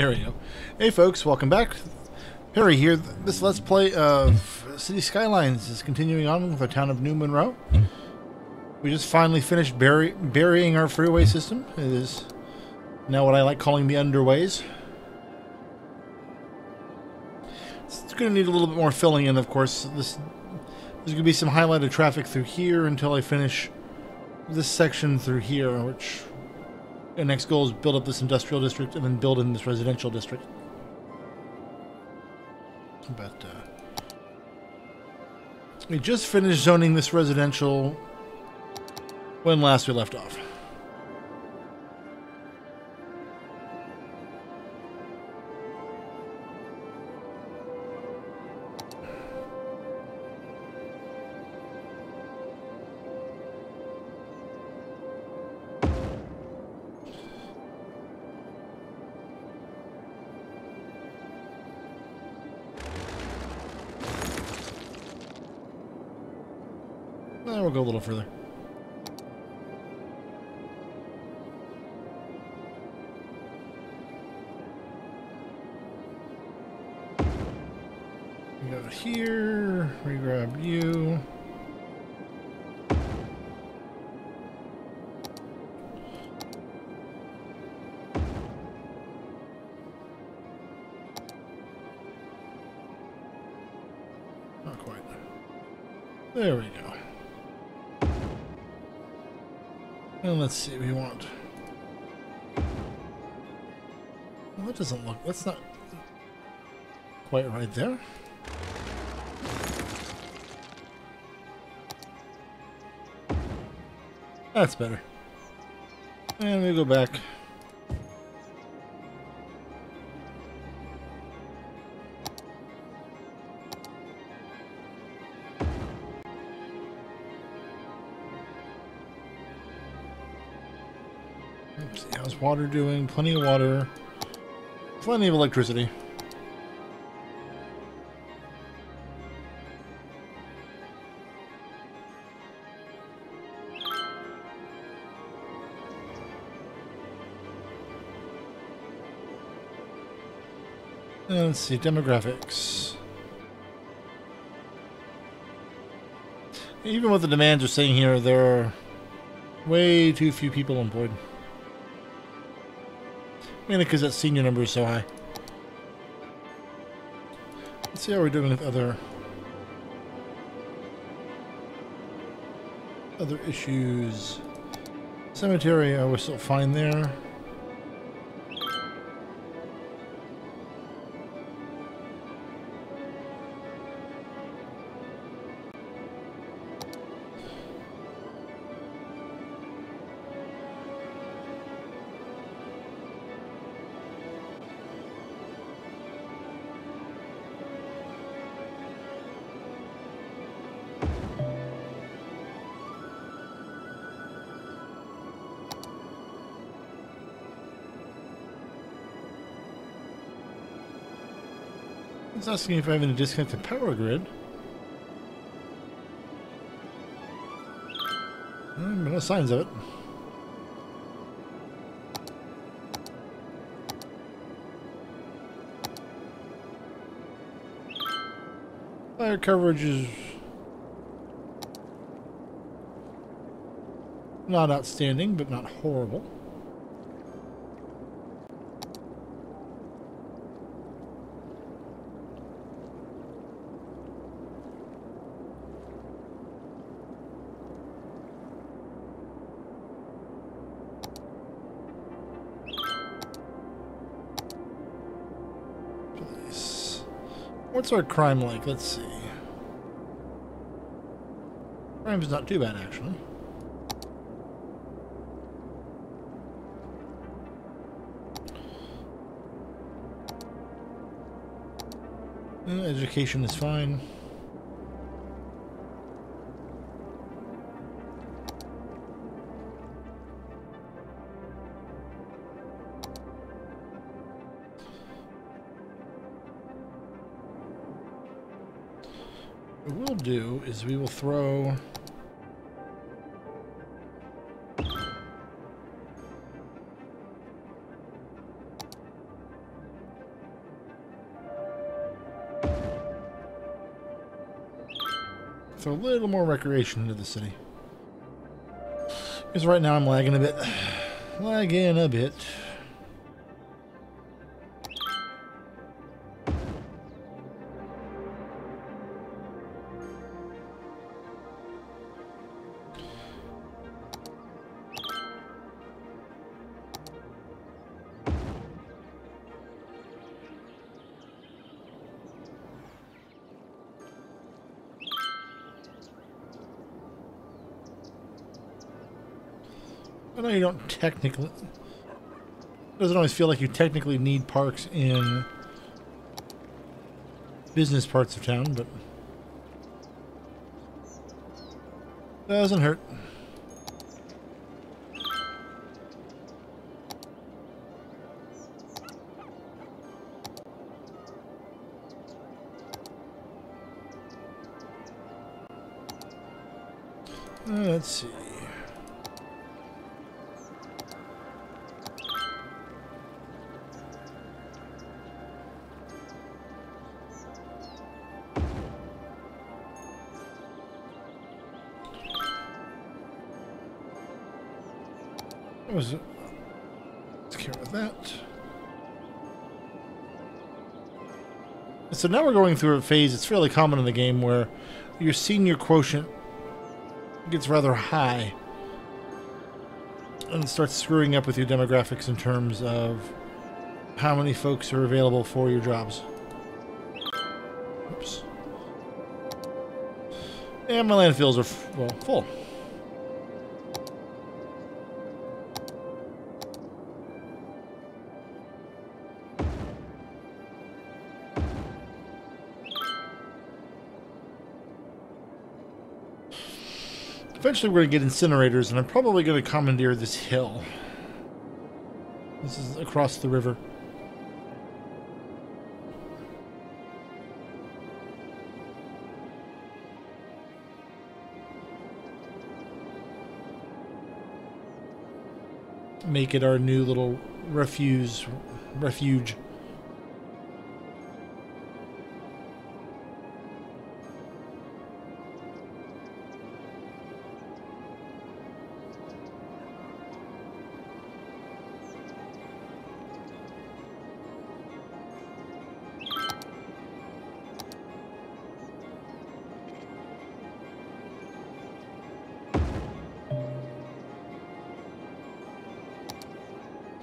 area. Hey folks, welcome back. Perry here. This Let's Play of Cities: Skylines is continuing on with our town of New Monroe. We just finally finished burying our freeway system. It is now what I like calling the underways. It's going to need a little bit more filling in, of course. There's going to be some highlighted traffic through here until I finish this section through here, which our next goal is build up this industrial district and then build in this residential district. But we just finished zoning this residential when last we left off. We'll go a little further. We go here, we grab you. Not quite. There we go. And let's see what we want. Well, that doesn't look... That's not quite right there. That's better. And we go back. Water doing, plenty of water, plenty of electricity. And let's see, demographics. Even what the demands are saying here, there are way too few people employed. Mainly because that senior number is so high. Let's see how we're doing with other issues. Cemetery, we're still fine there. It's asking if I have any disconnected power grid. No signs of it. Fire coverage is not outstanding, but not horrible. What's our crime like? Let's see. Crime's not too bad, actually. Education is fine. What we'll do is we will throw So a little more recreation into the city. Because right now I'm lagging a bit. Lagging a bit. I know you don't technically... It doesn't always feel like you technically need parks in business parts of town, but... Doesn't hurt. Let's see. Let's care about that. So now we're going through a phase, it's fairly common in the game, where your senior quotient gets rather high and starts screwing up with your demographics in terms of how many folks are available for your jobs. Oops. And my landfills are, well, full. Eventually we're going to get incinerators, and I'm probably going to commandeer this hill. This is across the river. Make it our new little refuge.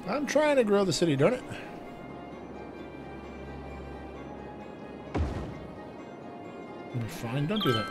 I'm trying to grow the city, don't it? Fine, don't do that.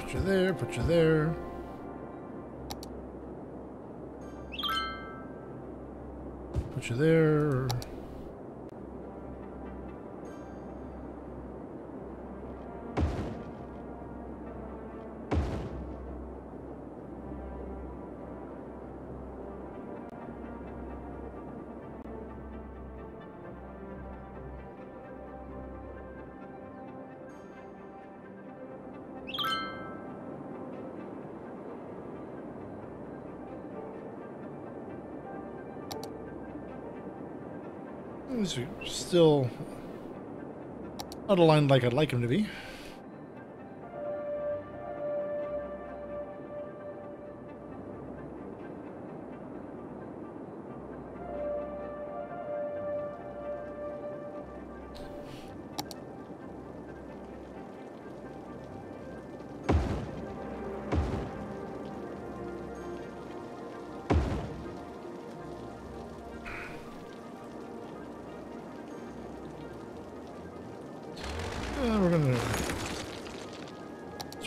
Put you there, put you there. Put you there. These are still not aligned like I'd like them to be.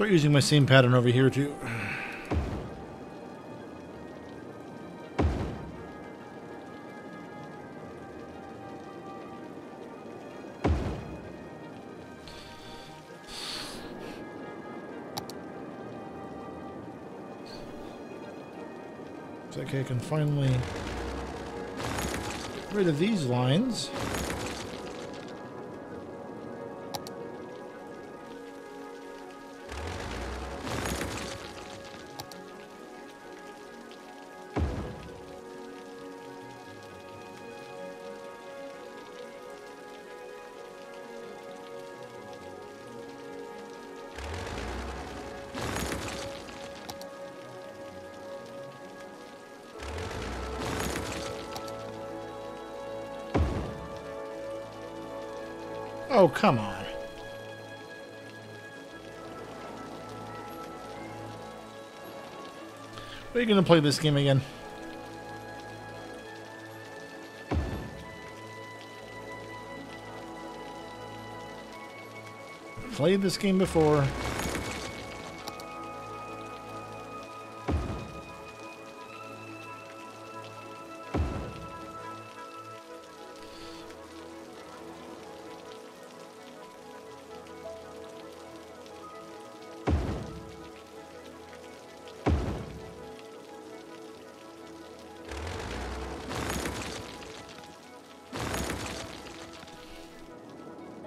start using my same pattern over here too. It's like I can finally get rid of these lines. Oh, come on. We're gonna play this game again. Played this game before.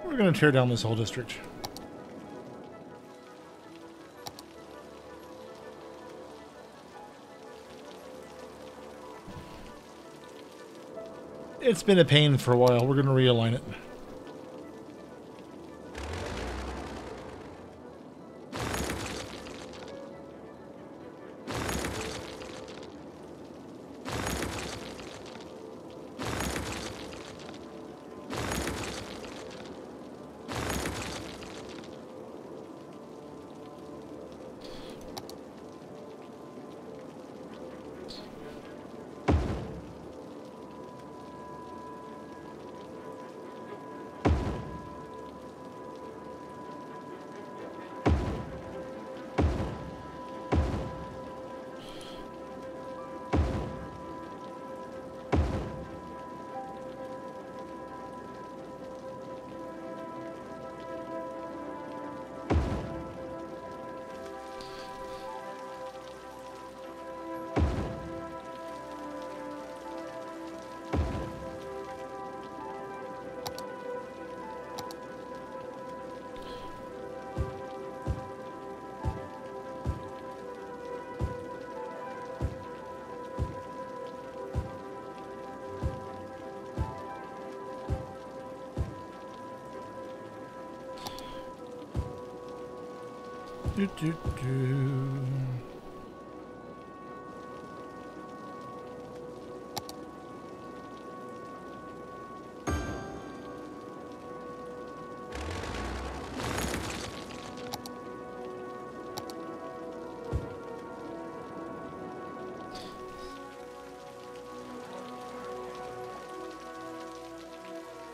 We're going to tear down this whole district. It's been a pain for a while. We're going to realign it.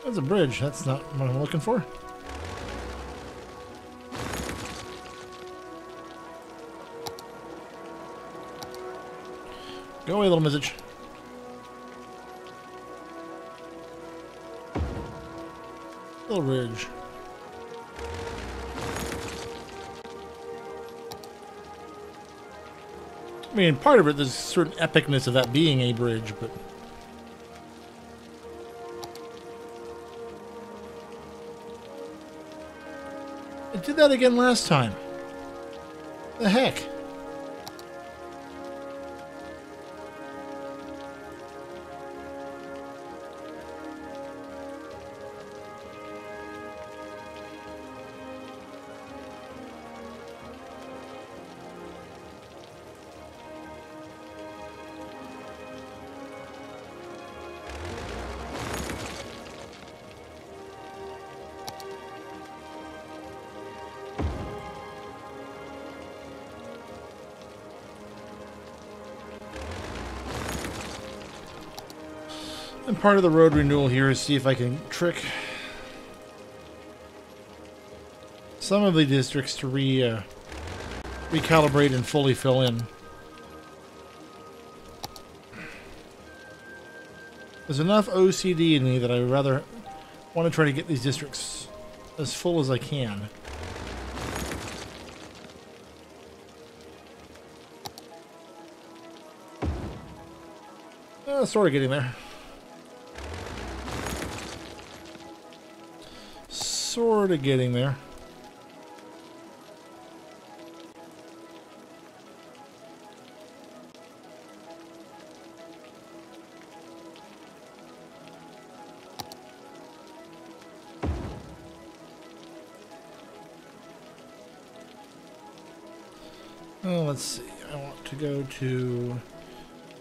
That's a bridge. That's not what I'm looking for. Go away, little message. Little ridge. I mean, part of it, there's a certain epicness of that being a bridge, but... I did that again last time. The heck? And part of the road renewal here is see if I can trick some of the districts to recalibrate and fully fill in. There's enough OCD in me that I would rather want to try to get these districts as full as I can. Sort of getting there. Sort of getting there. Well, let's see. I want to go to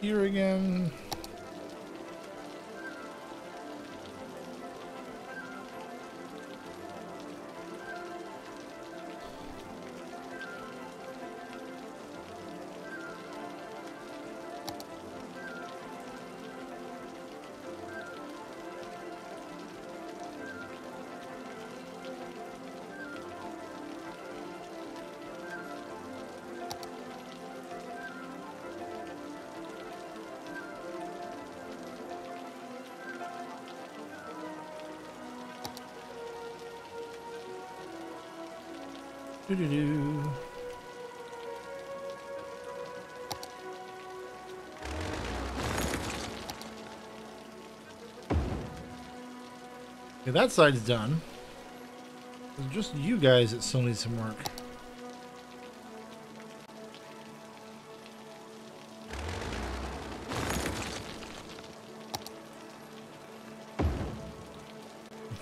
here again. Doo-doo-doo. Okay, that side's done. It's just you guys that still need some work.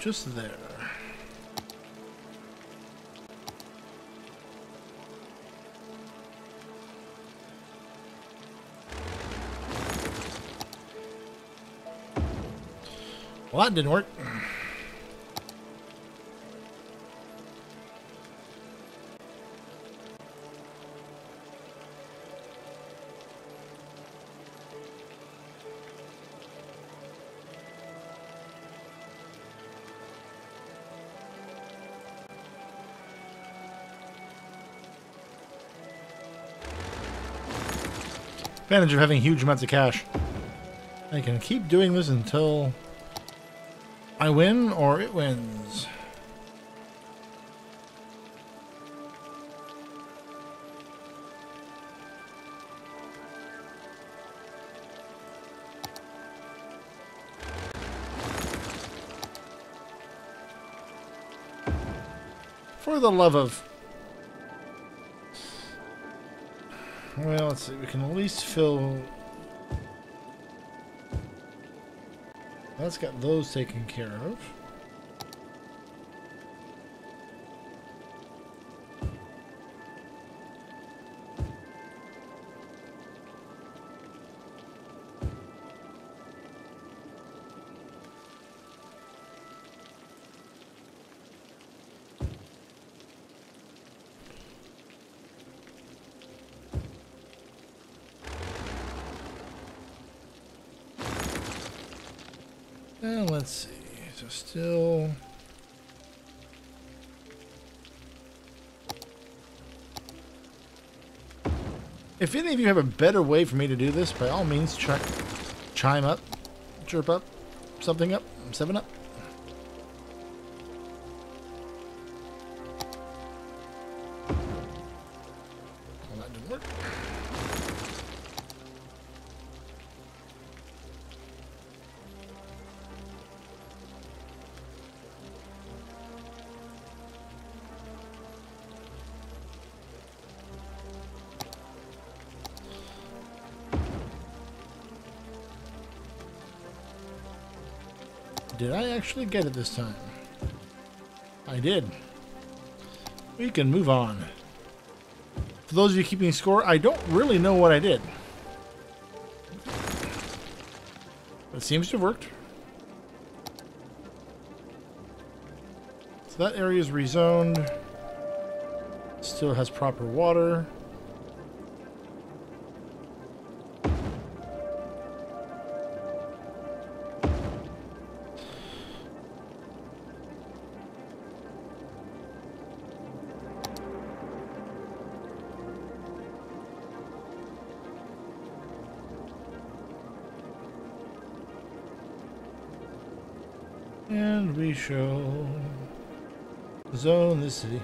Just there. Well, that didn't work. Advantage of having huge amounts of cash. I can keep doing this until I win, or it wins. For the love of... Well, let's see. We can at least fill... That's got those taken care of. And let's see, so still... If any of you have a better way for me to do this, by all means, chime up, chirp up, something up, 7 up. Well, that didn't work. Did I actually get it this time? I did. We can move on. For those of you keeping score, I don't really know what I did. It seems to have worked. So that area is rezoned. Still has proper water. And we shall zone the city.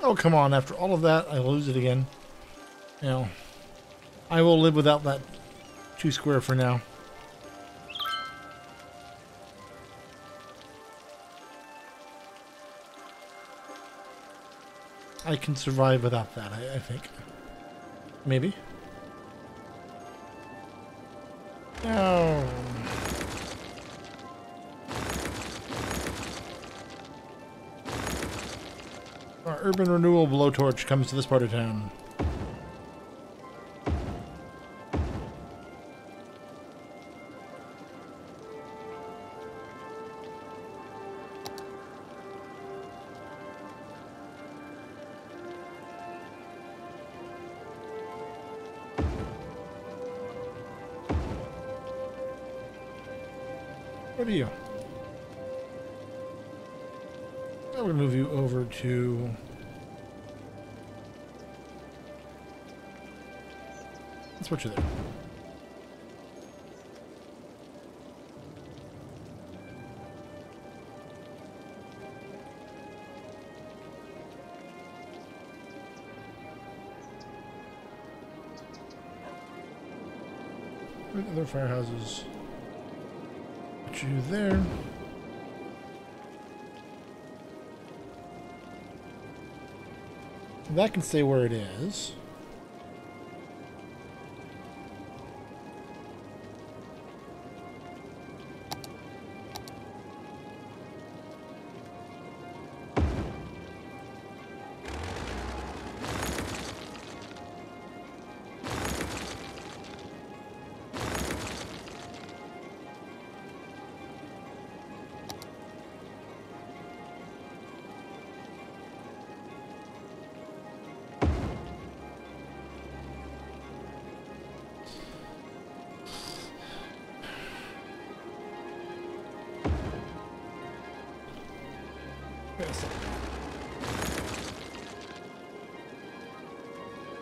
Oh, come on. After all of that, I lose it again. You know, I will live without that 2 square for now. I can survive without that, I think. Maybe. Oh. Our urban renewal blowtorch comes to this part of town. What are you? I'm going to move you over to let's put you there. Other firehouses. Put you there. That can stay where it is.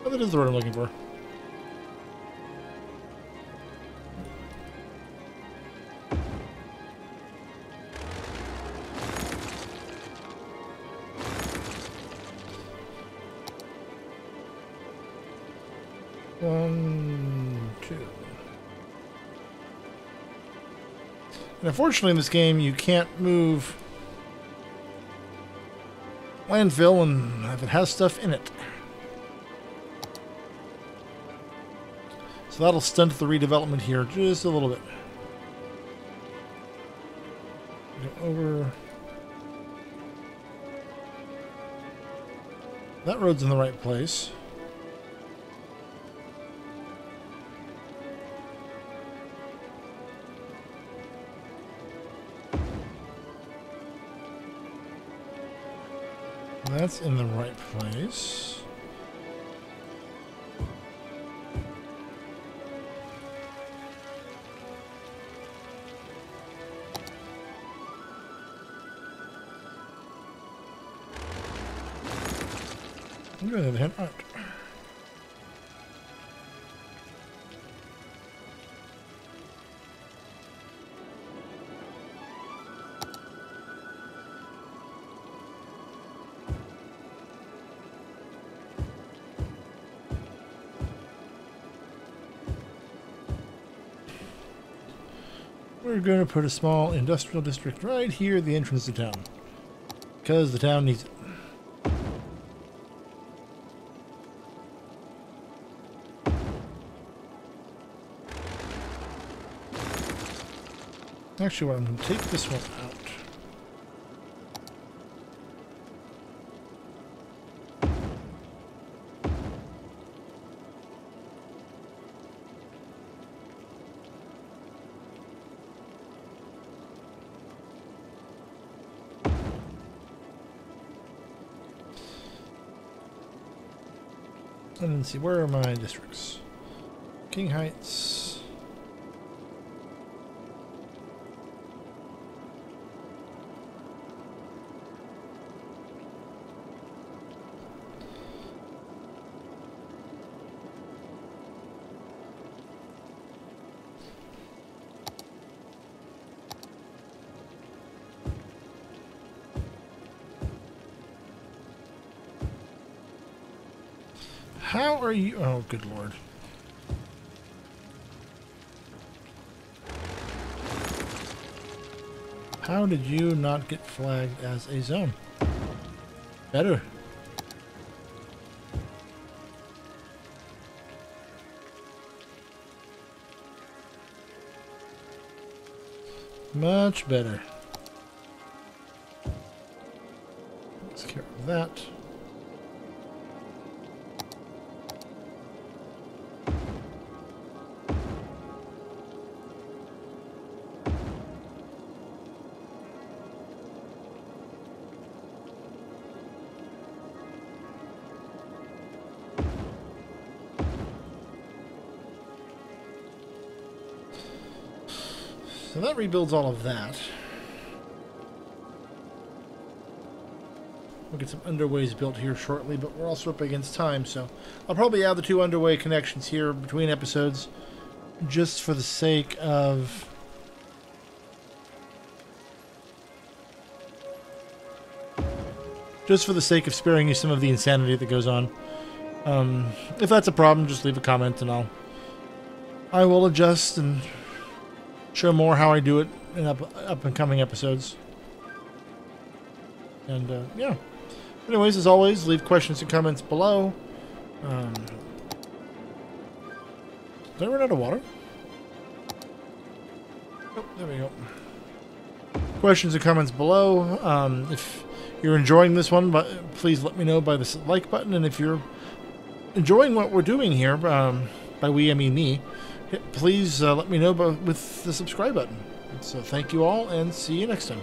Oh, that is the word I'm looking for. One, two. And unfortunately, in this game, you can't move landfill and if it has stuff in it. So that'll stunt the redevelopment here just a little bit. Over. That road's in the right place. That's in the right place. I'm going to the other hand. All right. We're going to put a small industrial district right here at the entrance to town, because the town needs it. Actually, well, I'm going to take this one out. Let's see, where are my districts? King Heights. How are you? Oh, good lord. How did you not get flagged as a zone? Better. Much better. Let's get rid of that. So that rebuilds all of that. We'll get some underways built here shortly, but we're also up against time, so I'll probably add the two underway connections here between episodes just for the sake of sparing you some of the insanity that goes on. If that's a problem, just leave a comment and I will adjust and show more how I do it in up and coming episodes. And yeah, anyways, as always, leave questions and comments below. Did I run out of water? Oh, there we go. Questions and comments below. If you're enjoying this one, please let me know by this like button. And if you're enjoying what we're doing here, by we I mean me, please let me know with the subscribe button. So thank you all, and see you next time.